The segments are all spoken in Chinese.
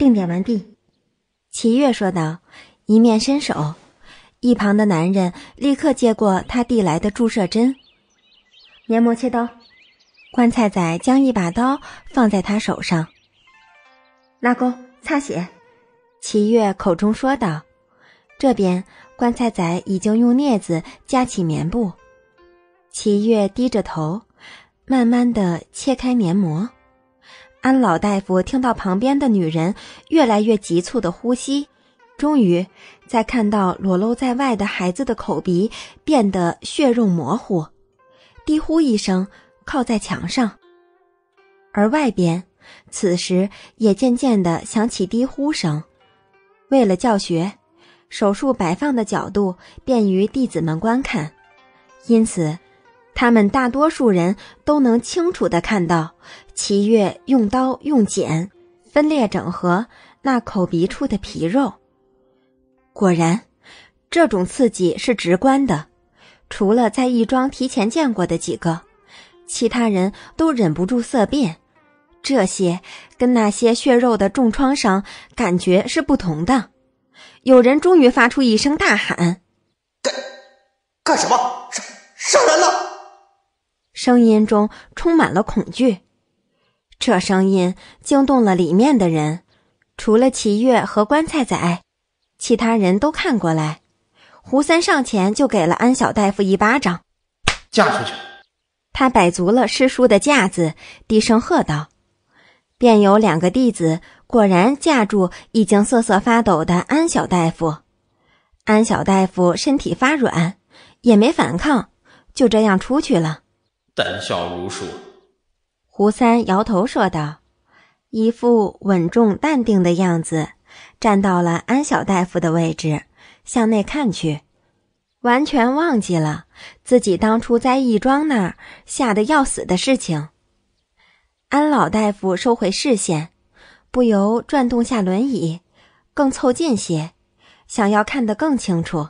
定点完毕。齐月说道，一面伸手，一旁的男人立刻接过他递来的注射针。研磨切刀。棺材仔将一把刀放在他手上。拉钩擦血。齐月口中说道。这边棺材仔已经用镊子夹起棉布。齐月低着头慢慢地切开黏膜。安老大夫听到旁边的女人越来越急促的呼吸，终于在看到裸露在外的孩子的口鼻变得血肉模糊，低呼一声靠在墙上。而外边此时也渐渐地响起低呼声。为了教学，手术摆放的角度便于弟子们观看，因此他们大多数人都能清楚地看到齐月用刀用剪分裂整合那口鼻处的皮肉。果然这种刺激是直观的，除了在义庄提前见过的几个，其他人都忍不住色变。这些跟那些血肉的重创伤感觉是不同的。有人终于发出一声大喊，干什么？杀人了！声音中充满了恐惧。这声音惊动了里面的人，除了齐月和棺材仔，其他人都看过来。胡三上前就给了安小大夫一巴掌，架出去！他摆足了师叔的架子，低声喝道。便有两个弟子果然架住已经瑟瑟发抖的安小大夫。安小大夫身体发软，也没反抗，就这样出去了。胆小如鼠。胡三摇头说道，一副稳重淡定的样子，站到了安小大夫的位置，向内看去，完全忘记了自己当初在义庄那儿吓得要死的事情。安老大夫收回视线，不由转动下轮椅，更凑近些，想要看得更清楚。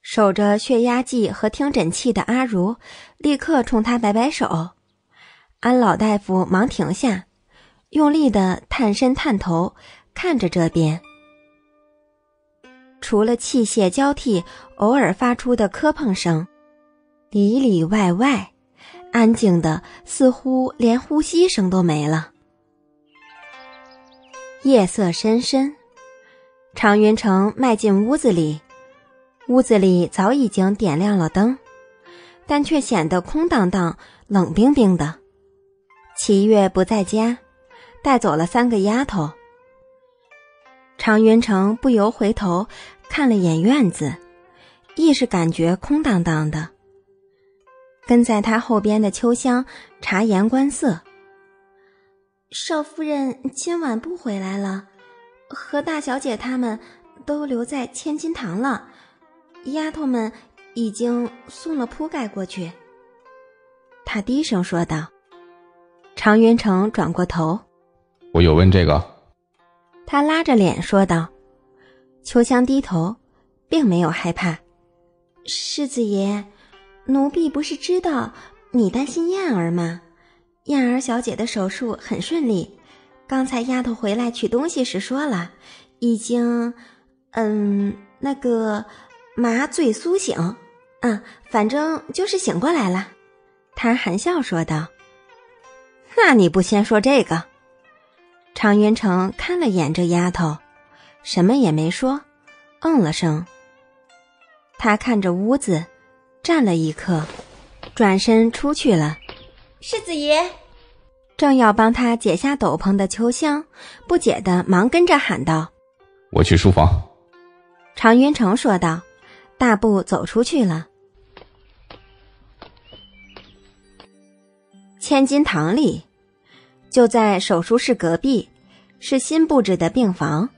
守着血压计和听诊器的阿如立刻冲他摆摆手，安老大夫忙停下，用力地探身探头看着这边。除了器械交替偶尔发出的磕碰声，里里外外安静的似乎连呼吸声都没了。夜色深深，常云成迈进屋子里，屋子里早已经点亮了灯，但却显得空荡荡冷冰冰的。齐月不在家，带走了3个丫头。常云成不由回头看了眼院子，亦是感觉空荡荡的。跟在他后边的秋香察言观色。少夫人今晚不回来了，和大小姐他们都留在千金堂了，丫头们已经送了铺盖过去。他低声说道。常云成转过头，我有问这个？他拉着脸说道。秋香低头，并没有害怕。世子爷，奴婢不是知道你担心燕儿吗？燕儿小姐的手术很顺利，刚才丫头回来取东西时说了，已经麻醉苏醒，反正就是醒过来了。他含笑说道。那你不先说这个？常云成看了眼这丫头，什么也没说，嗯了声。他看着屋子站了一刻，转身出去了。世子爷！正要帮他解下斗篷的秋香不解的忙跟着喊道。我去书房。常云成说道，大步走出去了。千金堂里，就在手术室隔壁，是新布置的病房。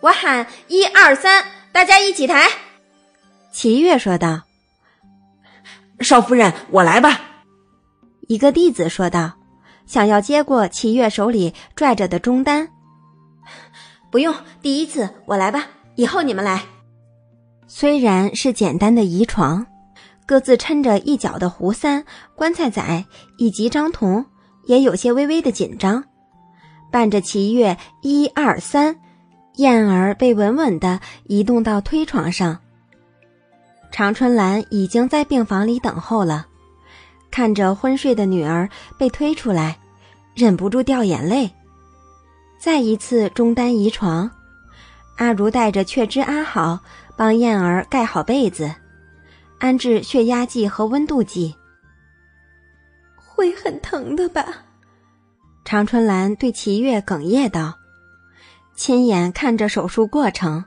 我喊1、2、3，大家一起抬。齐月说道。少夫人，我来吧。一个弟子说道，想要接过齐月手里拽着的中单。不用，第一次我来吧，以后你们来。虽然是简单的移床，各自抻着一角的胡三、棺材仔以及张彤也有些微微的紧张，伴着齐乐1、2、3，燕儿被稳稳地移动到推床上。常春兰已经在病房里等候了，看着昏睡的女儿被推出来，忍不住掉眼泪。再一次中单移床，阿如带着雀枝阿好帮燕儿盖好被子，安置血压计和温度计。会很疼的吧？常春兰对齐月哽咽道。亲眼看着手术过程，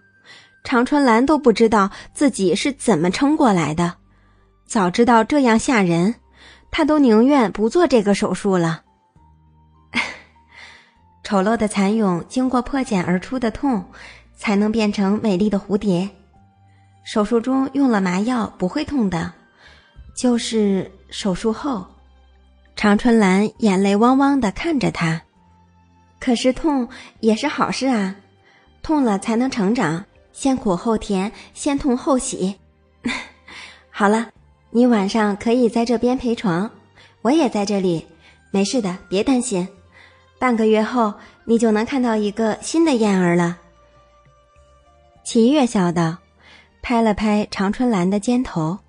常春兰都不知道自己是怎么撑过来的，早知道这样吓人，她都宁愿不做这个手术了。丑陋的蚕蛹经过破茧而出的痛，才能变成美丽的蝴蝶。手术中用了麻药不会痛的，就是手术后。常春兰眼泪汪汪地看着他，可是痛也是好事啊，痛了才能成长，先苦后甜，先痛后喜。好了，你晚上可以在这边陪床，我也在这里，没事的，别担心。半个月后，你就能看到一个新的燕儿了。齐月笑道，拍了拍常春兰的肩头。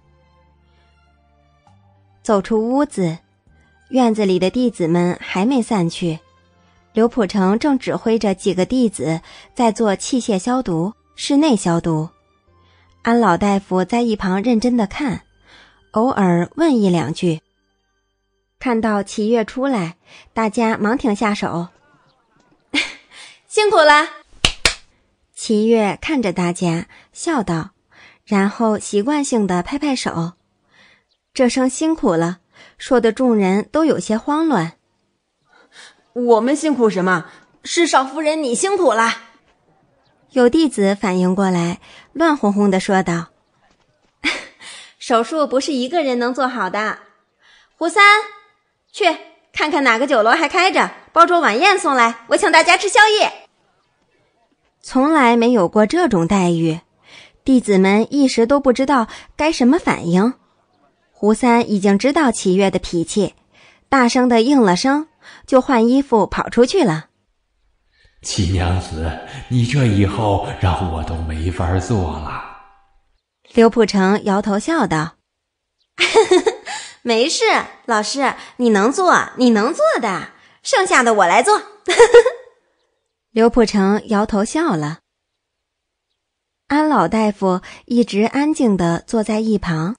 走出屋子，院子里的弟子们还没散去，刘普成正指挥着几个弟子在做器械消毒、室内消毒。安老大夫在一旁认真地看，偶尔问一两句。看到齐月出来，大家忙停下手。辛苦了。齐月看着大家笑道，然后习惯性地拍拍手。这声辛苦了说的众人都有些慌乱。我们辛苦什么？是少夫人你辛苦了。有弟子反应过来，乱哄哄地说道。手术不是一个人能做好的。胡三，去看看哪个酒楼还开着，包桌晚宴送来，我请大家吃宵夜。从来没有过这种待遇，弟子们一时都不知道该什么反应。胡三已经知道齐月的脾气，大声的应了声，就换衣服跑出去了。齐娘子，你这以后让我都没法做了。刘普成摇头笑道。没事，老师，你能做的，剩下的我来做。刘普成摇头笑了。安老大夫一直安静地坐在一旁，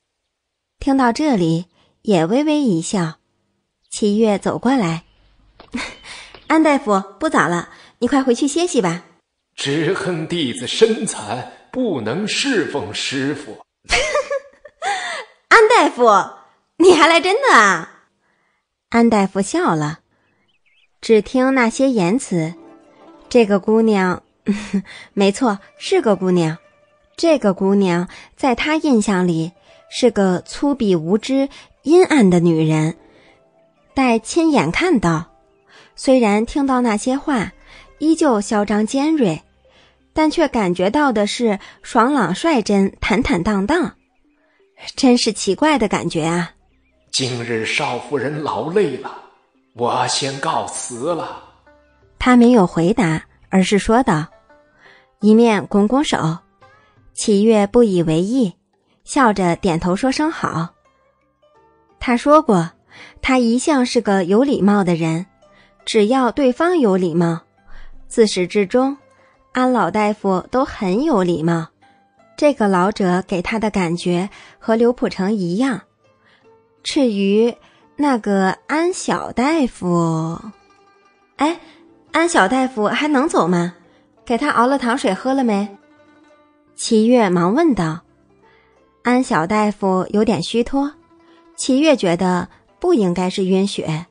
听到这里也微微一笑。齐月走过来。安大夫，不早了，你快回去歇息吧。只恨弟子身残，不能侍奉师傅。安大夫，你还来真的啊？安大夫笑了。只听那些言辞，这个姑娘，没错，是个姑娘。这个姑娘在她印象里是个粗鄙无知、阴暗的女人。待亲眼看到，虽然听到那些话依旧嚣张尖锐，但却感觉到的是爽朗率真、坦坦荡荡，真是奇怪的感觉啊。今日少夫人劳累了，我先告辞了。他没有回答，而是说道，一面拱拱手。齐月不以为意，笑着点头说声好。他说过，他一向是个有礼貌的人，只要对方有礼貌。自始至终，安老大夫都很有礼貌。这个老者给他的感觉和刘普成一样，至于那个安小大夫，哎，安小大夫还能走吗？给他熬了糖水喝了没？齐月忙问道。安小大夫有点虚脱，齐月觉得不应该是晕血，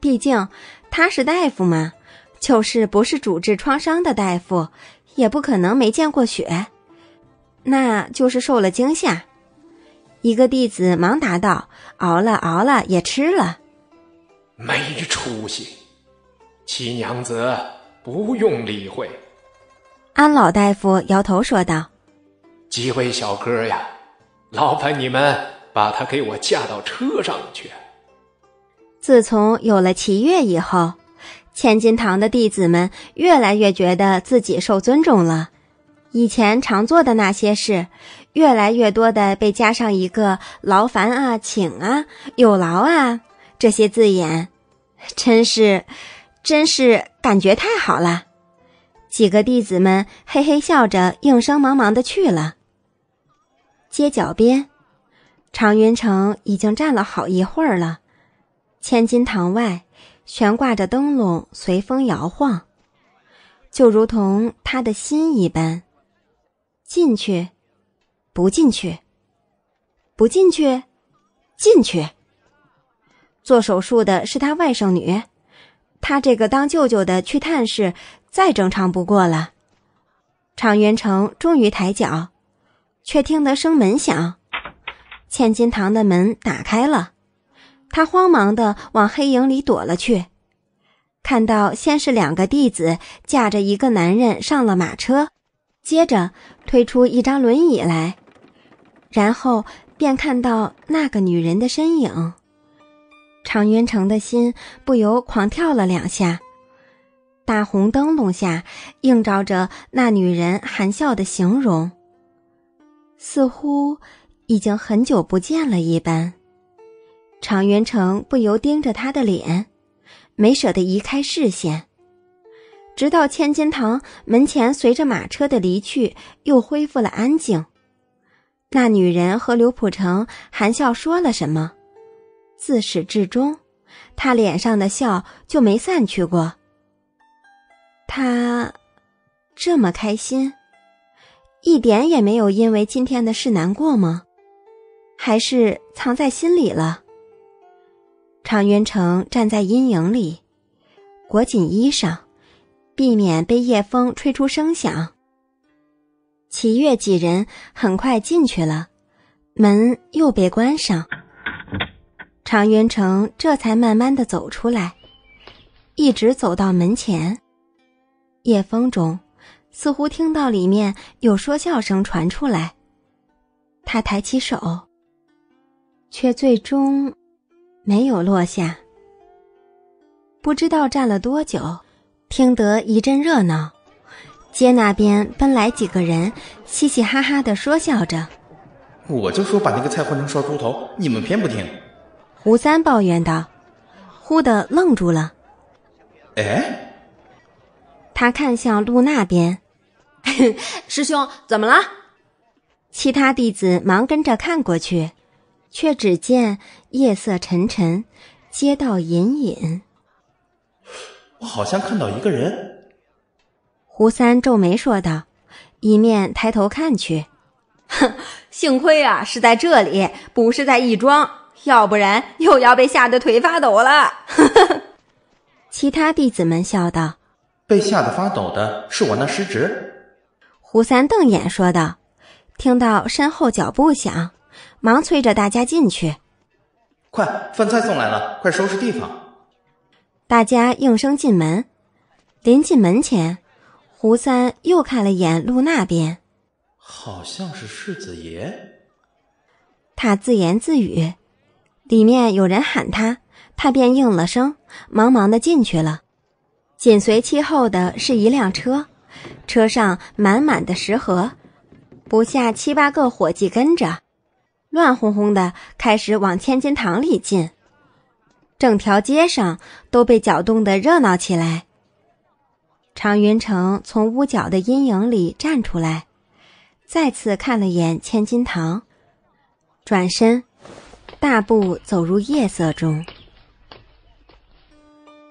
毕竟他是大夫嘛，就是不是主治创伤的大夫，也不可能没见过血，那就是受了惊吓。一个弟子忙答道，熬了也吃了。没出息。齐娘子不用理会。安老大夫摇头说道。几位小哥呀，劳烦你们把他给我架到车上去。自从有了齐月以后，千金堂的弟子们越来越觉得自己受尊重了，以前常做的那些事，越来越多的被加上一个劳烦啊、请啊、有劳啊这些字眼，真是感觉太好了。几个弟子们嘿嘿笑着，应声忙忙的去了。街角边，常云成已经站了好一会儿了。千金堂外悬挂着灯笼，随风摇晃，就如同他的心一般。进去，不进去，不进去，进去。做手术的是他外甥女，他这个当舅舅的去探视，再正常不过了。常元成终于抬脚，却听得声门响，千金堂的门打开了，他慌忙地往黑影里躲了去。看到先是两个弟子架着一个男人上了马车，接着推出一张轮椅来，然后便看到那个女人的身影。常云成的心不由狂跳了两下。大红灯笼下映照着那女人含笑的形容，似乎已经很久不见了一般。常云成不由盯着她的脸，没舍得移开视线，直到千金堂门前随着马车的离去又恢复了安静。那女人和刘普成含笑说了什么，自始至终她脸上的笑就没散去过。她这么开心，一点也没有因为今天的事难过吗？还是藏在心里了？常元成站在阴影里，裹紧衣裳，避免被夜风吹出声响。齐月几人很快进去了，门又被关上。常元成这才慢慢地走出来，一直走到门前。夜风中，似乎听到里面有说笑声传出来。他抬起手，却最终没有落下。不知道站了多久，听得一阵热闹，街那边奔来几个人，嘻嘻哈哈地说笑着。我就说把那个菜换成烧猪头，你们偏不听。胡三抱怨道，忽地愣住了。哎？他看向路那边。师兄，怎么了？其他弟子忙跟着看过去，却只见夜色沉沉，街道隐隐。我好像看到一个人。胡三皱眉说道，一面抬头看去。哼，幸亏啊是在这里，不是在亦庄，要不然又要被吓得腿发抖了。其他弟子们笑道，被吓得发抖的是我那师侄。胡三瞪眼说道，听到身后脚步响，忙催着大家进去。快，饭菜送来了，快收拾地方。大家应声进门。临进门前，胡三又看了眼路那边，好像是世子爷。他自言自语，里面有人喊他，他便应了声，忙忙地进去了。紧随其后的是一辆车，车上满满的食盒，不下七八个伙计跟着，乱哄哄的开始往千金堂里进。整条街上都被搅动得热闹起来。常云成从屋角的阴影里站出来，再次看了眼千金堂，转身大步走入夜色中。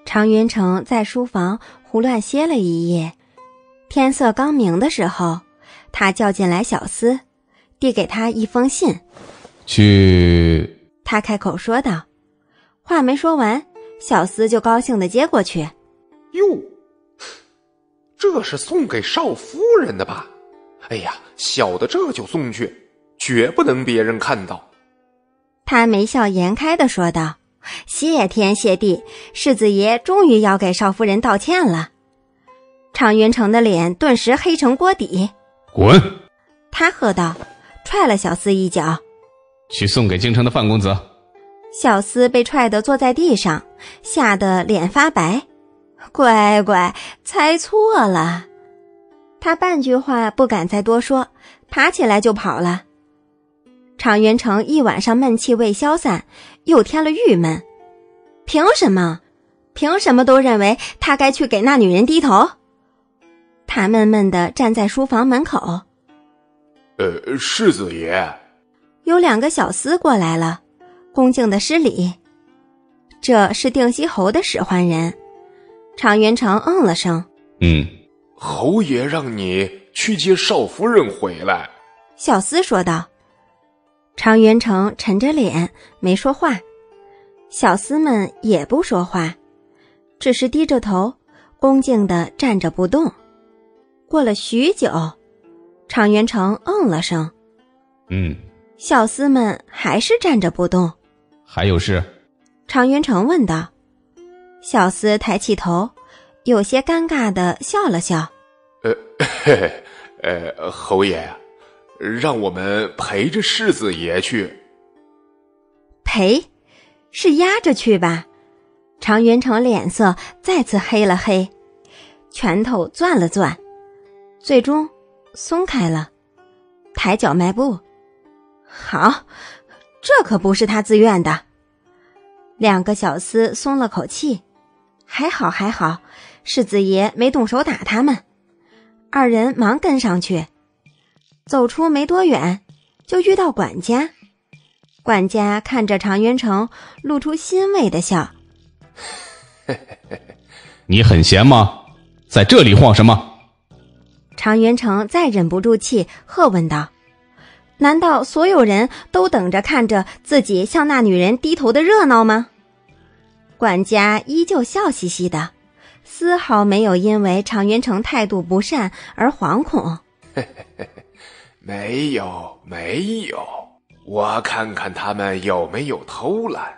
常云成在书房胡乱歇了一夜，天色刚明的时候，他叫进来小厮，递给他一封信。去。他开口说道，话没说完，小厮就高兴地接过去。哟，这是送给少夫人的吧？哎呀，小的这就送去，绝不能别人看到。他眉笑颜开地说道，谢天谢地，世子爷终于要给少夫人道歉了。常云成的脸顿时黑成锅底。滚！他喝道，踹了小厮一脚。去送给京城的范公子。小厮被踹得坐在地上，吓得脸发白。乖乖，猜错了。”他半句话不敢再多说，爬起来就跑了。常元成一晚上闷气未消散，又添了郁闷。凭什么？凭什么都认为他该去给那女人低头？他闷闷地站在书房门口。世子爷。有两个小厮过来了，恭敬地施礼。这是定西侯的使唤人。常元成嗯了声。侯爷让你去接少夫人回来。小厮说道。常元成沉着脸没说话，小厮们也不说话，只是低着头恭敬地站着不动。过了许久，常元成嗯了声。小厮们还是站着不动。还有事？常元成问道。小厮抬起头，有些尴尬地笑了笑。侯爷，让我们陪着世子爷去。陪？是压着去吧？常元成脸色再次黑了黑，拳头攥了攥，最终松开了，抬脚迈步。好，这可不是他自愿的。两个小厮松了口气，还好还好，世子爷没动手打他们。二人忙跟上去，走出没多远就遇到管家。管家看着常元成，露出欣慰的笑。你很闲吗？在这里晃什么？常元成再忍不住气，喝问道：难道所有人都等着看着自己向那女人低头的热闹吗？管家依旧笑嘻嘻的，丝毫没有因为常元成态度不善而惶恐。没有没有，我看看他们有没有偷懒，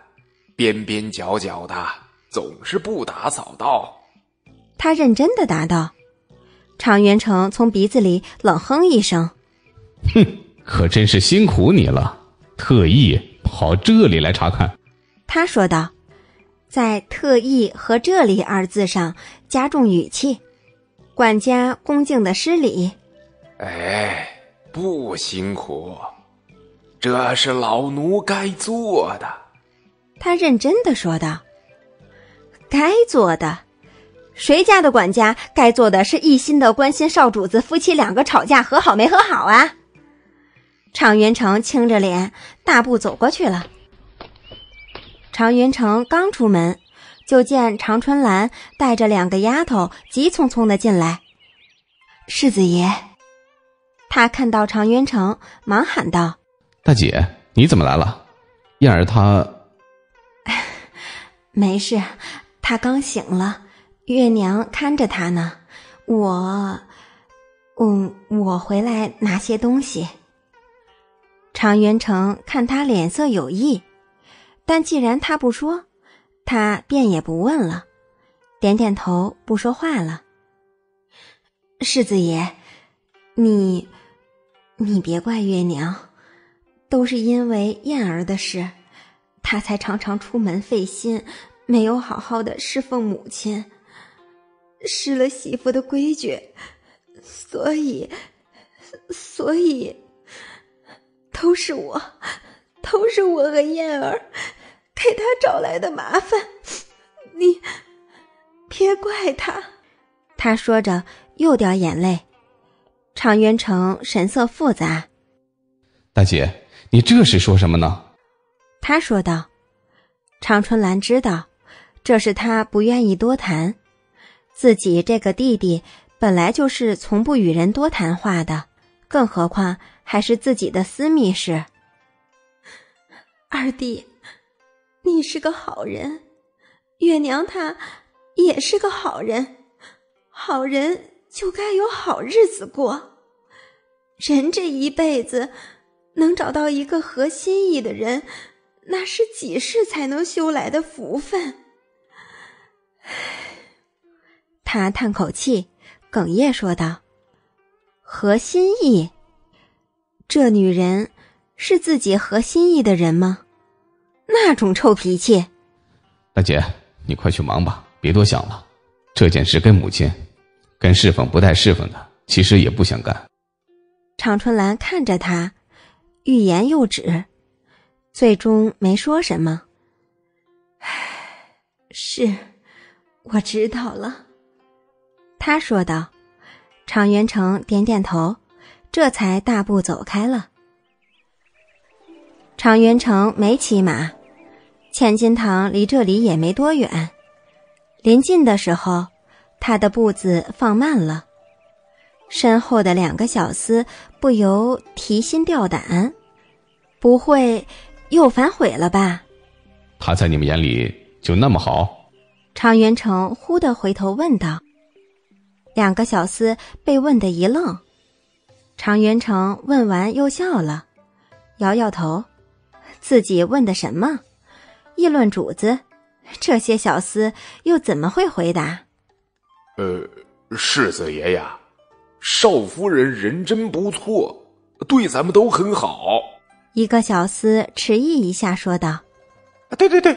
边边角角的，总是不打扫到。他认真地答道。常元成从鼻子里冷哼一声。哼，可真是辛苦你了，特意跑这里来查看。他说道，在特意和这里二字上加重语气。管家恭敬的施礼。哎，不辛苦，这是老奴该做的。他认真的说道。该做的？谁家的管家该做的是一心的关心少主子夫妻两个吵架和好没和好啊？常元成青着脸大步走过去了。常元成刚出门，就见常春兰带着两个丫头急匆匆的进来。世子爷。他看到常元成忙喊道：大姐，你怎么来了？燕儿她……没事，她刚醒了，月娘看着他呢，我回来拿些东西。常元成看他脸色有异，但既然他不说，他便也不问了，点点头不说话了。世子爷，你别怪月娘，都是因为燕儿的事，她才常常出门费心，没有好好的侍奉母亲。失了媳妇的规矩，所以都是我和燕儿给他找来的麻烦，你别怪他。他说着又掉眼泪。常元成神色复杂。大姐，你这是说什么呢？他说道。常春兰知道这是他不愿意多谈，自己这个弟弟本来就是从不与人多谈话的，更何况还是自己的私密事。二弟，你是个好人，月娘她也是个好人，好人就该有好日子过。人这一辈子能找到一个合心意的人，那是几世才能修来的福分。他叹口气，哽咽说道：合心意？这女人是自己合心意的人吗？那种臭脾气。大姐，你快去忙吧，别多想了，这件事跟母亲、跟侍奉不带侍奉的，其实也不想干。常春兰看着他，欲言又止，最终没说什么。是，我知道了。他说道。常元成点点头，这才大步走开了。常元成没骑马，千金堂离这里也没多远。临近的时候，他的步子放慢了，身后的两个小厮不由提心吊胆，不会又反悔了吧？他在你们眼里就那么好？常元成忽地回头问道。两个小厮被问得一愣，常元成问完又笑了，摇摇头，自己问的什么？议论主子，这些小厮又怎么会回答？世子爷呀，少夫人人真不错，对咱们都很好。一个小厮迟疑一下说道：对对对，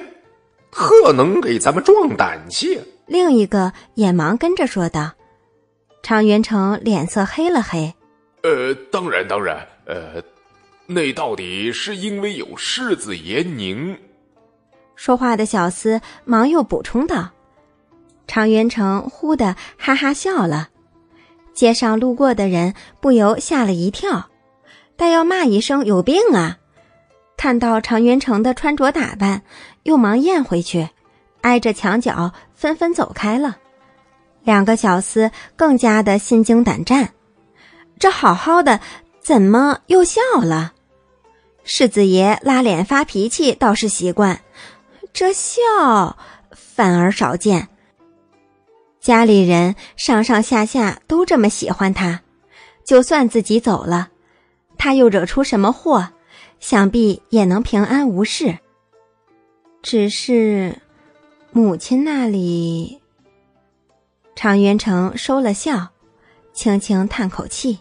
特能给咱们壮胆些。另一个也忙跟着说道。常元成脸色黑了黑。当然当然，那到底是因为有世子爷您。说话的小厮忙又补充道。常元成忽地哈哈笑了，街上路过的人不由吓了一跳，但要骂一声有病啊。看到常元成的穿着打扮，又忙咽回去，挨着墙角纷纷走开了。两个小厮更加的心惊胆战，这好好的怎么又笑了？世子爷拉脸发脾气倒是习惯，这笑反而少见。家里人上上下下都这么喜欢他，就算自己走了，他又惹出什么祸，想必也能平安无事。只是母亲那里……常元成收了笑，轻轻叹口气。